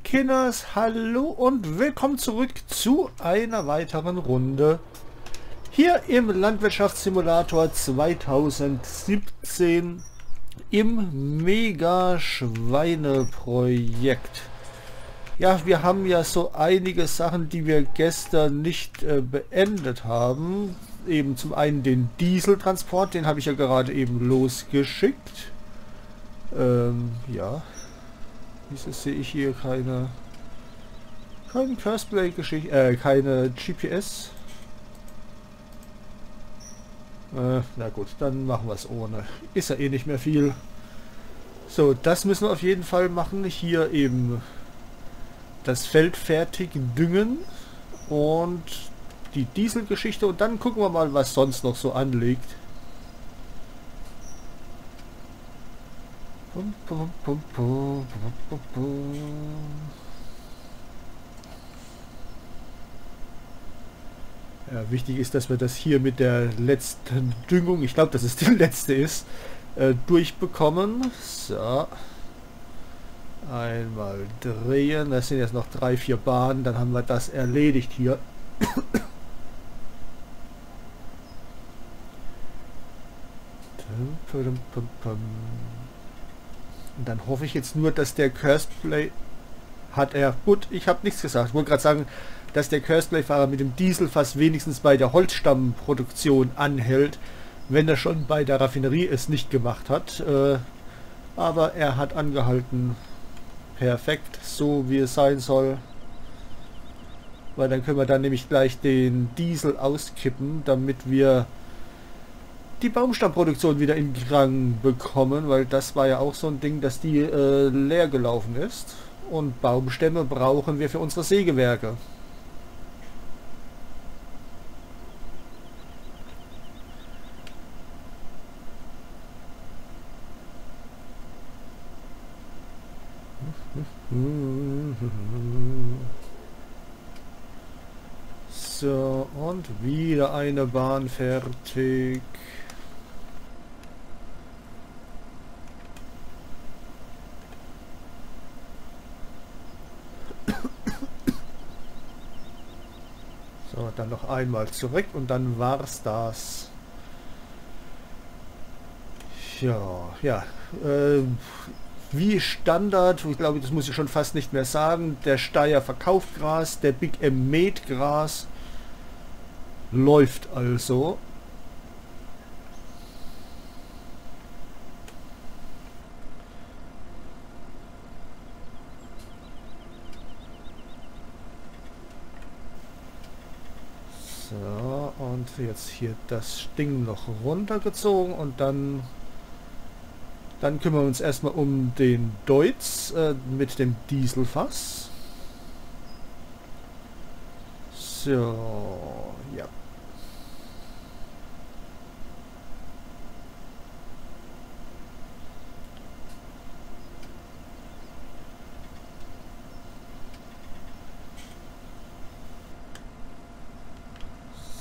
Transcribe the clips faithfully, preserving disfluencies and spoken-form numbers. lieben Kinders, hallo und willkommen zurück zu einer weiteren Runde hier im Landwirtschaftssimulator zwanzig siebzehn im Mega Schweineprojekt. Ja, wir haben ja so einige Sachen, die wir gestern nicht äh, beendet haben. Eben zum einen den Dieseltransport, den habe ich ja gerade eben losgeschickt. Ähm, ja. Wieso sehe ich hier keine keine CoursePlay Geschichte, äh, keine G P S? Äh, na gut, dann machen wir es ohne. Ist ja eh nicht mehr viel. So, das müssen wir auf jeden Fall machen. Hier eben das Feld fertig düngen und die Dieselgeschichte, und dann gucken wir mal, was sonst noch so anliegt. Ja, wichtig ist, dass wir das hier mit der letzten Düngung, ich glaube, dass es die letzte ist, äh, durchbekommen. So. Einmal drehen. Das sind jetzt noch drei, vier Bahnen. Dann haben wir das erledigt hier. Und dann hoffe ich jetzt nur, dass der CoursePlay hat er... Gut, ich habe nichts gesagt. Ich wollte gerade sagen, dass der CoursePlay-Fahrer mit dem Diesel fast wenigstens bei der Holzstammproduktion anhält, wenn er schon bei der Raffinerie es nicht gemacht hat. Äh, aber er hat angehalten. Perfekt, so wie es sein soll. Weil dann können wir dann nämlich gleich den Diesel auskippen, damit wir die Baumstammproduktion wieder in Gang bekommen, weil das war ja auch so ein Ding, dass die äh, leer gelaufen ist, und Baumstämme brauchen wir für unsere Sägewerke. So, und wieder eine Bahn fertig. So, dann noch einmal zurück und dann war's das. Ja, ja. Äh, wie Standard, ich glaube, das muss ich schon fast nicht mehr sagen, der Steyr verkauft Gras, der Big M mäht Gras. Läuft also. So, und jetzt hier das Ding noch runtergezogen, und dann dann kümmern wir uns erstmal um den Deutz äh, mit dem Dieselfass. So, ja.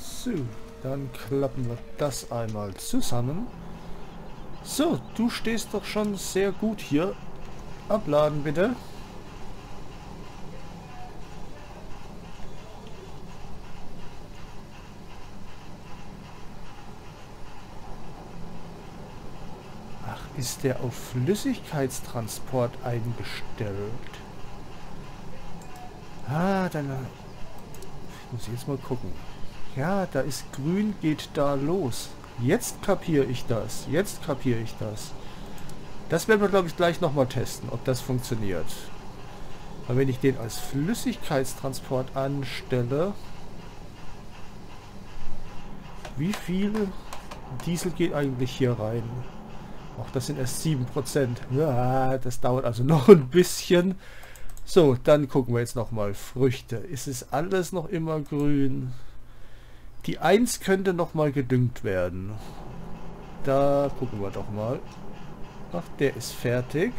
So, dann klappen wir das einmal zusammen. So, du stehst doch schon sehr gut hier. Abladen bitte. Ach, ist der auf Flüssigkeitstransport eingestellt? Ah, dann muss ich jetzt mal gucken. Ja, da ist grün, geht da los. Jetzt kapiere ich das. Jetzt kapiere ich das. Das werden wir, glaube ich, gleich nochmal testen, ob das funktioniert. Aber wenn ich den als Flüssigkeitstransport anstelle, wie viel Diesel geht eigentlich hier rein? Auch das sind erst sieben Prozent. Ja, das dauert also noch ein bisschen. So, dann gucken wir jetzt nochmal. Früchte. Ist es alles noch immer grün? Die eins könnte nochmal gedüngt werden. Da gucken wir doch mal. Ach, der ist fertig.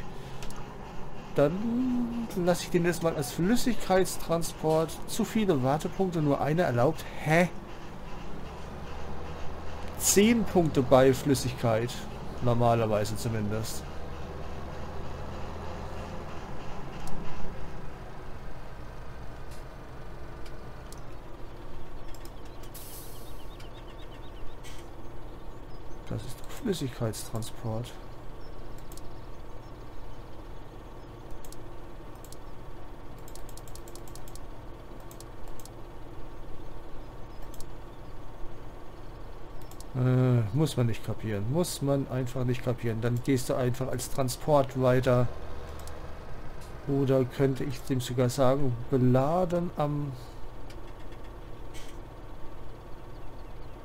Dann lasse ich den jetzt mal als Flüssigkeitstransport. Zu viele Wartepunkte, nur einer erlaubt. Hä? zehn Punkte bei Flüssigkeit. Normalerweise zumindest. Das ist doch Flüssigkeitstransport. Äh, muss man nicht kapieren. Muss man einfach nicht kapieren. Dann gehst du einfach als Transport weiter. Oder könnte ich dem sogar sagen, beladen am...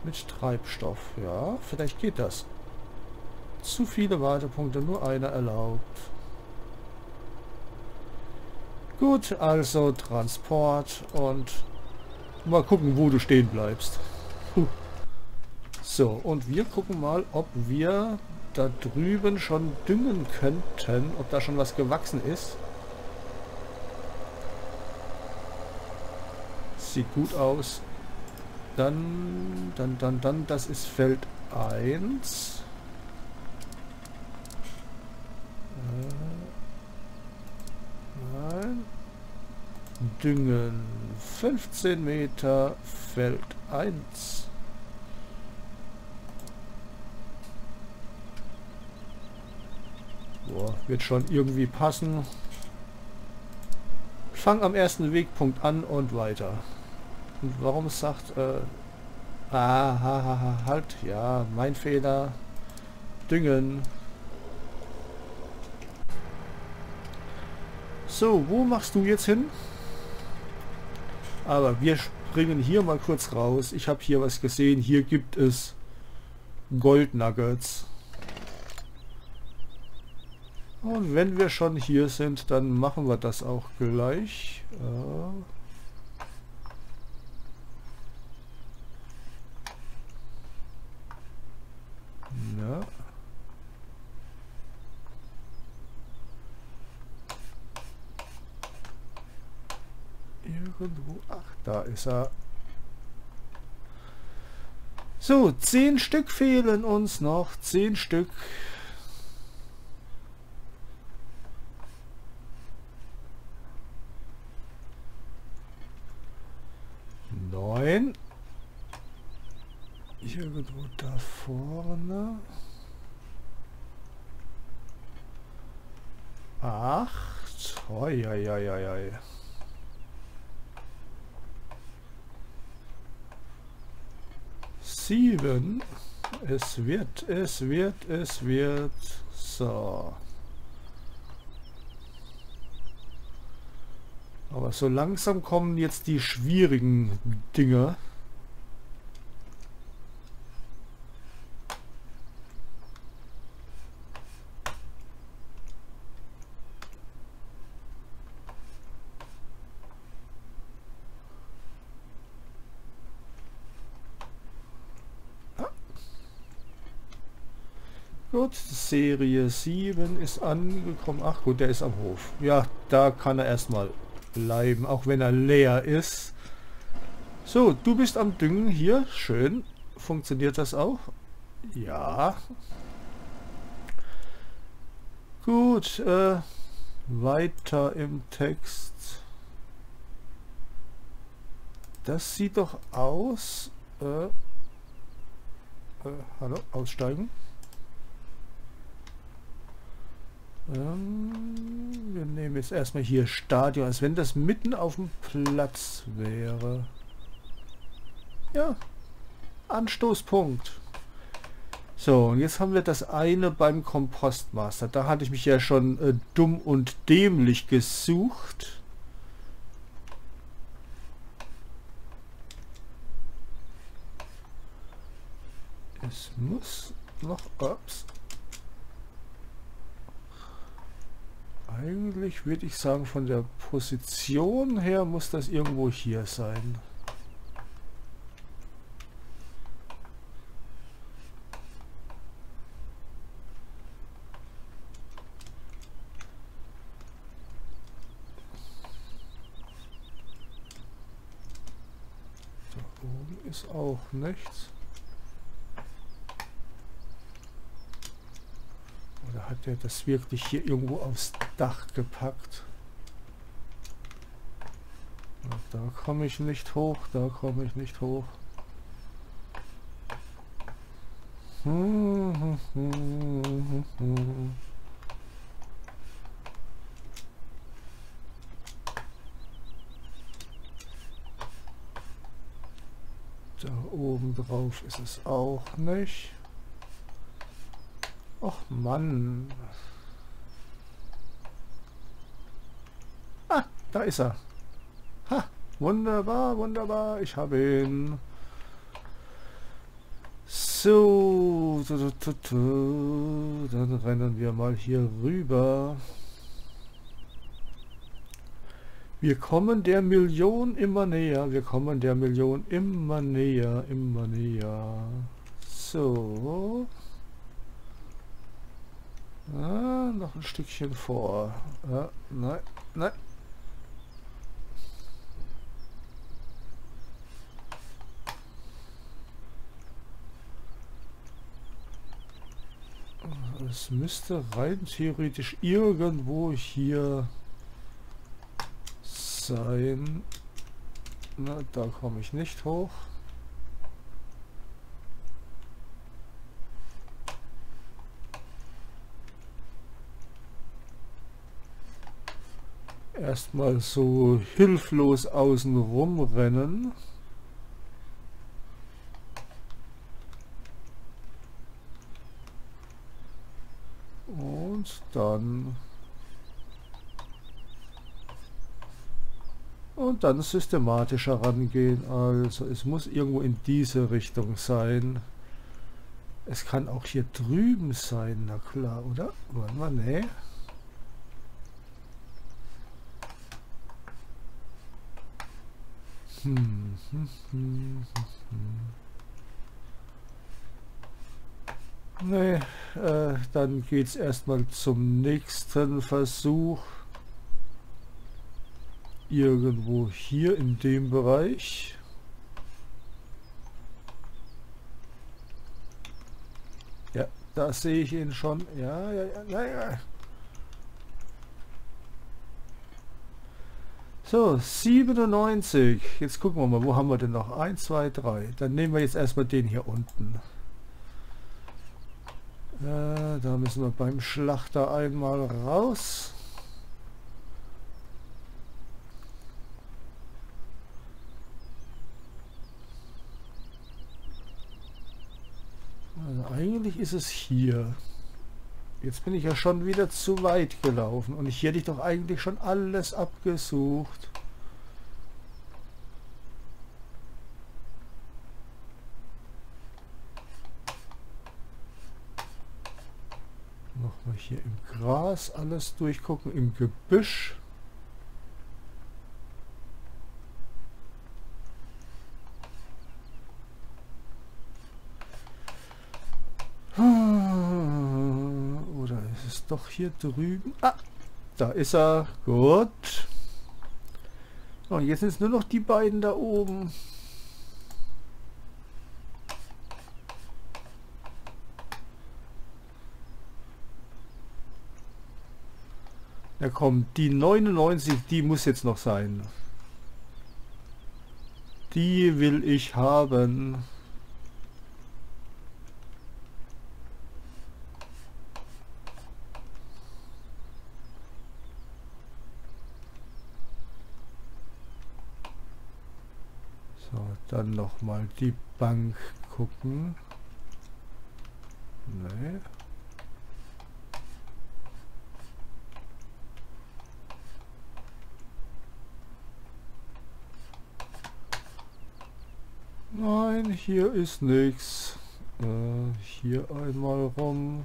mit Treibstoff. Ja, vielleicht geht das. Zu viele Wartepunkte, nur einer erlaubt. Gut, also Transport und mal gucken, wo du stehen bleibst. Puh. So, und wir gucken mal, ob wir da drüben schon düngen könnten, ob da schon was gewachsen ist. Sieht gut aus. Dann, dann, dann, dann, das ist Feld eins. Äh, nein. Düngen. fünfzehn Meter, Feld eins. Boah, wird schon irgendwie passen. Fang am ersten Wegpunkt an und weiter. Und warum sagt äh, ah, ha, ha, ha, halt, ja, mein Fehler, düngen. So, wo machst du jetzt hin? Aber wir springen hier mal kurz raus. Ich habe hier was gesehen. Hier gibt es Goldnuggets. Und wenn wir schon hier sind, dann machen wir das auch gleich. Äh, Ja. Irgendwo, ach, da ist er. So, zehn Stück fehlen uns noch, zehn Stück. Neun. Irgendwo da vorne. Acht. Oi, oi, oi, oi. Sieben. Es wird, es wird, es wird. So. Aber so langsam kommen jetzt die schwierigen Dinge. Gut, Serie sieben ist angekommen. Ach gut, der ist am Hof. Ja, da kann er erstmal bleiben, auch wenn er leer ist. So, du bist am Düngen hier. Schön. Funktioniert das auch? Ja. Gut, äh, weiter im Text. Das sieht doch aus. Äh, äh, hallo, aussteigen. Wir nehmen jetzt erstmal hier Stadion, als wenn das mitten auf dem Platz wäre. Ja, Anstoßpunkt. So, und jetzt haben wir das eine beim Kompostmaster. Da hatte ich mich ja schon äh, dumm und dämlich gesucht. Es muss noch... Ups. Eigentlich würde ich sagen, von der Position her muss das irgendwo hier sein. Da oben ist auch nichts. Oder hat er das wirklich hier irgendwo aufs Dach gepackt? Da komme ich nicht hoch, da komme ich nicht hoch. Da oben drauf ist es auch nicht. Och Mann. Ah, da ist er. Ha, wunderbar, wunderbar. Ich habe ihn. So, dann rennen wir mal hier rüber. Wir kommen der Million immer näher. Wir kommen der Million immer näher, immer näher. So. Ah, noch ein Stückchen vor. Ah, nein, nein. Es müsste rein theoretisch irgendwo hier sein. Na, da komme ich nicht hoch. Erstmal so hilflos außen rumrennen. Und dann und dann systematisch herangehen. Also es muss irgendwo in diese Richtung sein. Es kann auch hier drüben sein, na klar, oder? Warte mal, nee. Hm, hm, hm, hm, hm. Nee, äh, dann geht es erstmal zum nächsten Versuch. Irgendwo hier in dem Bereich. Ja, da sehe ich ihn schon. Ja, ja, ja, ja. So, siebenundneunzig. Jetzt gucken wir mal, wo haben wir denn noch? eins, zwei, drei. Dann nehmen wir jetzt erstmal den hier unten. Äh, da müssen wir beim Schlachter einmal raus. Also eigentlich ist es hier. Jetzt bin ich ja schon wieder zu weit gelaufen und ich hätte ich doch eigentlich schon alles abgesucht. Nochmal hier im Gras alles durchgucken, im Gebüsch. Doch hier drüben. Ah, da ist er. Gut. Und jetzt sind nur noch die beiden da oben. Na komm, die neunundneunzig, die muss jetzt noch sein. Die will ich haben. Dann nochmal die Bank gucken. Nee. Nein, hier ist nichts. Äh, hier einmal rum.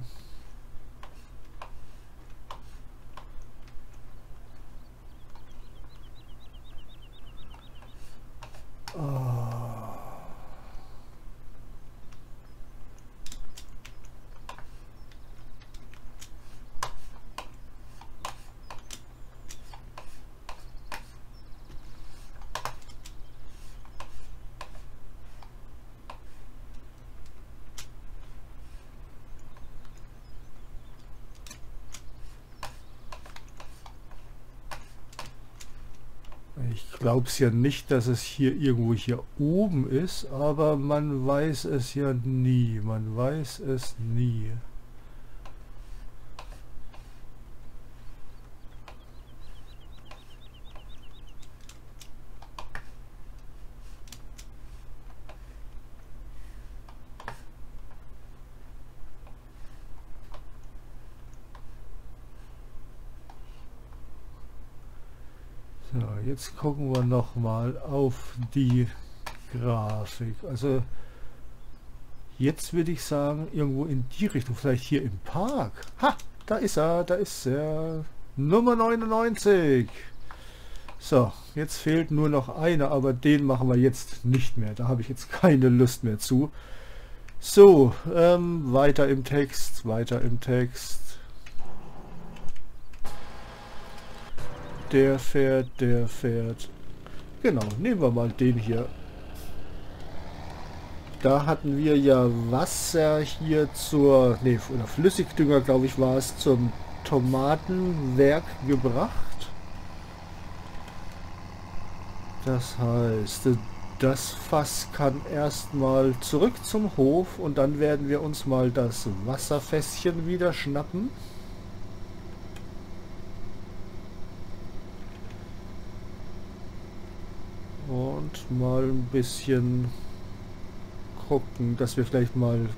Ich glaube es ja nicht, dass es hier irgendwo hier oben ist, aber man weiß es ja nie. Man weiß es nie. Jetzt gucken wir noch mal auf die Grafik. Also jetzt würde ich sagen, irgendwo in die Richtung, vielleicht hier im Park. Ha, da ist er, da ist er. Nummer neunundneunzig. So, jetzt fehlt nur noch einer, aber den machen wir jetzt nicht mehr. Da habe ich jetzt keine Lust mehr zu. So, ähm, weiter im Text, weiter im Text. Der fährt, der fährt. Genau, nehmen wir mal den hier. Da hatten wir ja Wasser hier zur, nee, oder Flüssigdünger, glaube ich, war es, zum Tomatenwerk gebracht. Das heißt, das Fass kann erstmal zurück zum Hof und dann werden wir uns mal das Wasserfässchen wieder schnappen. Und mal ein bisschen gucken, dass wir vielleicht mal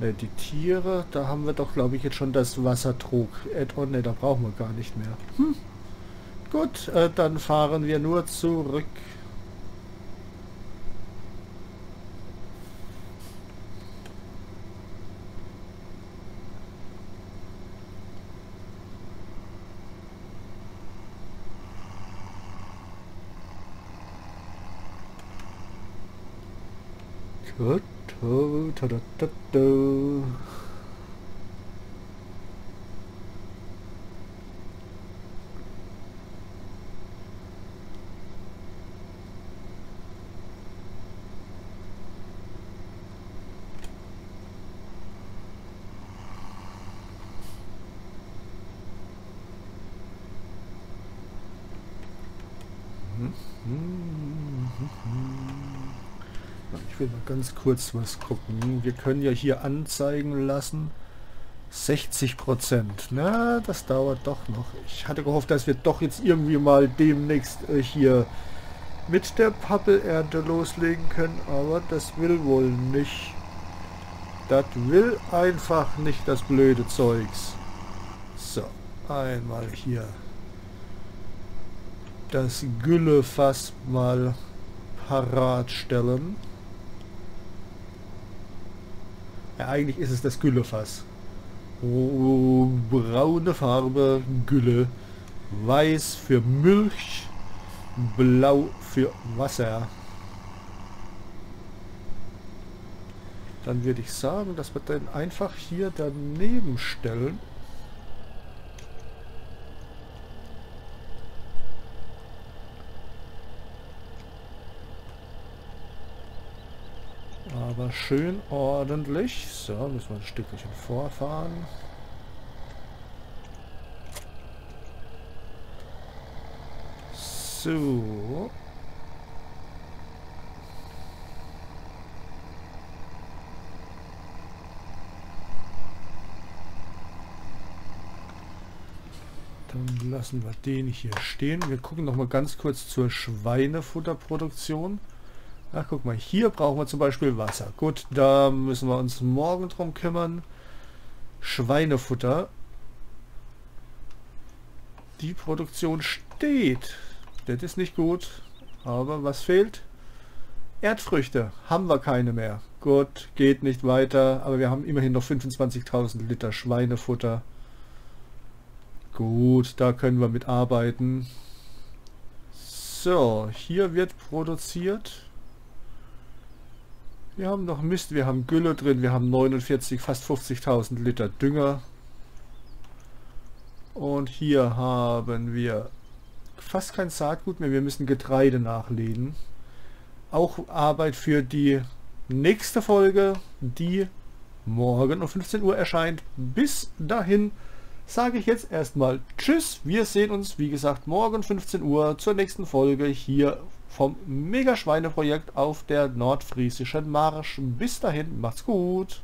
ne, die Tiere, da haben wir doch, glaube ich, jetzt schon das Wassertrog-Add-on, ne, da brauchen wir gar nicht mehr. Hm. Gut, äh, dann fahren wir nur zurück. Gut, da, da, da, da. Ich will mal ganz kurz was gucken. Wir können ja hier anzeigen lassen. sechzig Prozent. Na, das dauert doch noch. Ich hatte gehofft, dass wir doch jetzt irgendwie mal demnächst äh, hier mit der Pappelernte loslegen können. Aber das will wohl nicht. Das will einfach nicht, das blöde Zeugs. So, einmal hier das Güllefass mal parat stellen. Ja, eigentlich ist es das Güllefass. Oh, braune Farbe, Gülle. Weiß für Milch. Blau für Wasser. Dann würde ich sagen, dass wir den einfach hier daneben stellen. Aber schön ordentlich. So, müssen wir ein Stückchen vorfahren. So. Dann lassen wir den hier stehen. Wir gucken noch mal ganz kurz zur Schweinefutterproduktion. Ach, guck mal, hier brauchen wir zum Beispiel Wasser. Gut, da müssen wir uns morgen drum kümmern. Schweinefutter. Die Produktion steht. Das ist nicht gut. Aber was fehlt? Erdfrüchte. Haben wir keine mehr. Gut, geht nicht weiter. Aber wir haben immerhin noch fünfundzwanzigtausend Liter Schweinefutter. Gut, da können wir mit arbeiten. So, hier wird produziert. Wir haben noch Mist, wir haben Gülle drin, wir haben neunundvierzig, fast fünfzigtausend Liter Dünger. Und hier haben wir fast kein Saatgut mehr, wir müssen Getreide nachlegen. Auch Arbeit für die nächste Folge, die morgen um fünfzehn Uhr erscheint. Bis dahin, sage ich jetzt erstmal Tschüss. Wir sehen uns, wie gesagt, morgen fünfzehn Uhr zur nächsten Folge hier vom Mega Schweineprojekt auf der Nordfriesischen Marsch. Bis dahin, macht's gut!